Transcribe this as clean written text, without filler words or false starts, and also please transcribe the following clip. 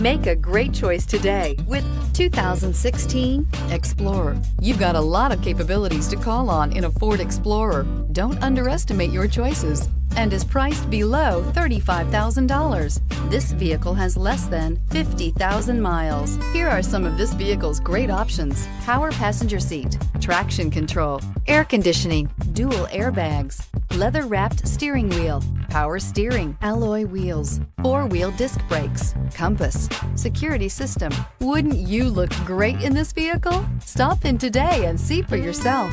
Make a great choice today with 2016 Explorer. You've got a lot of capabilities to call on in a Ford Explorer. Don't underestimate your choices, and is priced below $35,000. This vehicle has less than 50,000 miles. Here are some of this vehicle's great options: power passenger seat, traction control, air conditioning, dual airbags, leather-wrapped steering wheel, power steering, alloy wheels, four-wheel disc brakes, compass, security system. Wouldn't you look great in this vehicle? Stop in today and see for yourself.